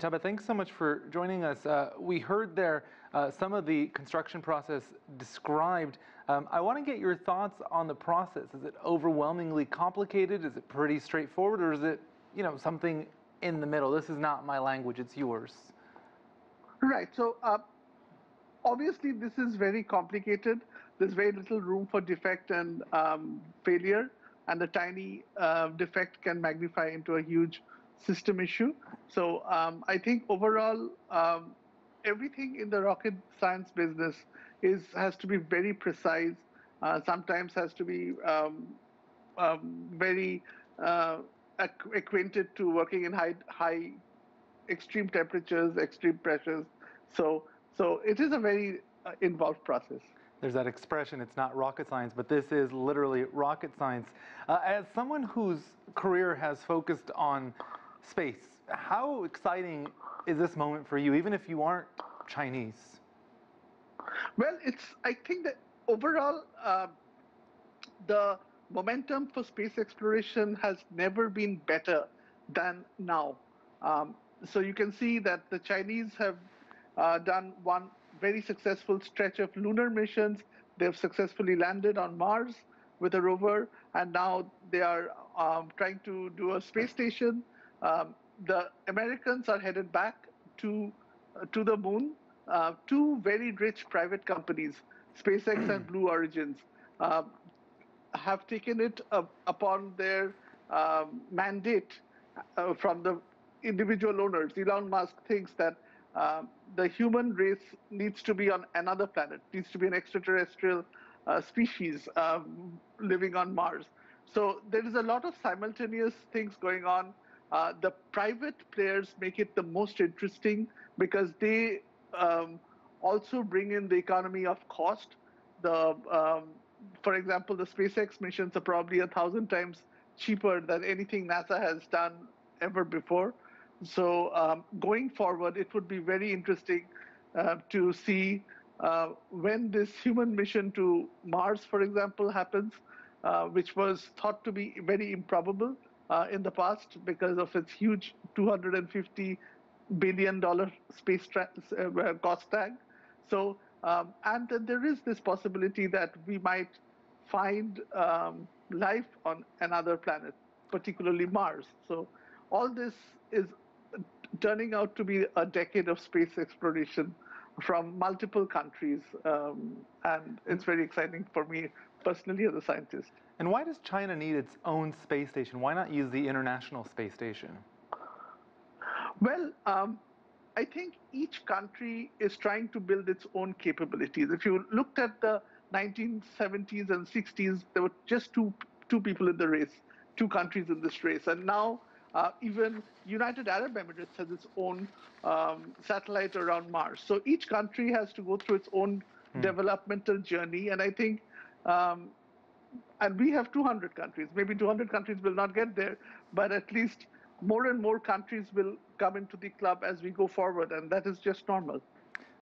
Taba, thanks so much for joining us. We heard there some of the construction process described. I want to get your thoughts on the process. Is it overwhelmingly complicated? Is it pretty straightforward? Or is it, you know, something in the middle? This is not my language, it's yours. Right. So obviously this is very complicated. There's very little room for defect and failure. And a tiny defect can magnify into a huge system issue. So I think overall, everything in the rocket science business has to be very precise, sometimes has to be very acquainted to working in high extreme temperatures, extreme pressures. So it is a very involved process. There's that expression, it's not rocket science, but this is literally rocket science. As someone whose career has focused on space, how exciting is this moment for you, even if you aren't Chinese? Well, I think that overall, the momentum for space exploration has never been better than now. So you can see that the Chinese have done one very successful stretch of lunar missions. They've successfully landed on Mars with a rover, and now they are trying to do a space station. The Americans are headed back to the moon. Two very rich private companies, SpaceX and Blue Origin, have taken it upon their mandate from the individual owners. Elon Musk thinks that the human race needs to be on another planet, needs to be an extraterrestrial species living on Mars. So there is a lot of simultaneous things going on. The private players make it the most interesting because they also bring in the economy of cost. For example, the SpaceX missions are probably 1,000 times cheaper than anything NASA has done ever before. So going forward, it would be very interesting to see when this human mission to Mars, for example, happens, which was thought to be very improbable in the past because of its huge $250 billion space cost tag. So, and then there is this possibility that we might find life on another planet, particularly Mars. So all this is turning out to be a decade of space exploration from multiple countries, and it's very exciting for me personally as a scientist. And why does China need its own space station? Why not use the International Space Station? Well, I think each country is trying to build its own capabilities. If you looked at the 1970s and 60s, there were just two people in the race, two countries in this race, and now even United Arab Emirates has its own satellite around Mars. So each country has to go through its own developmental journey. And I think, and we have 200 countries. Maybe 200 countries will not get there, but at least more and more countries will come into the club as we go forward. And that is just normal.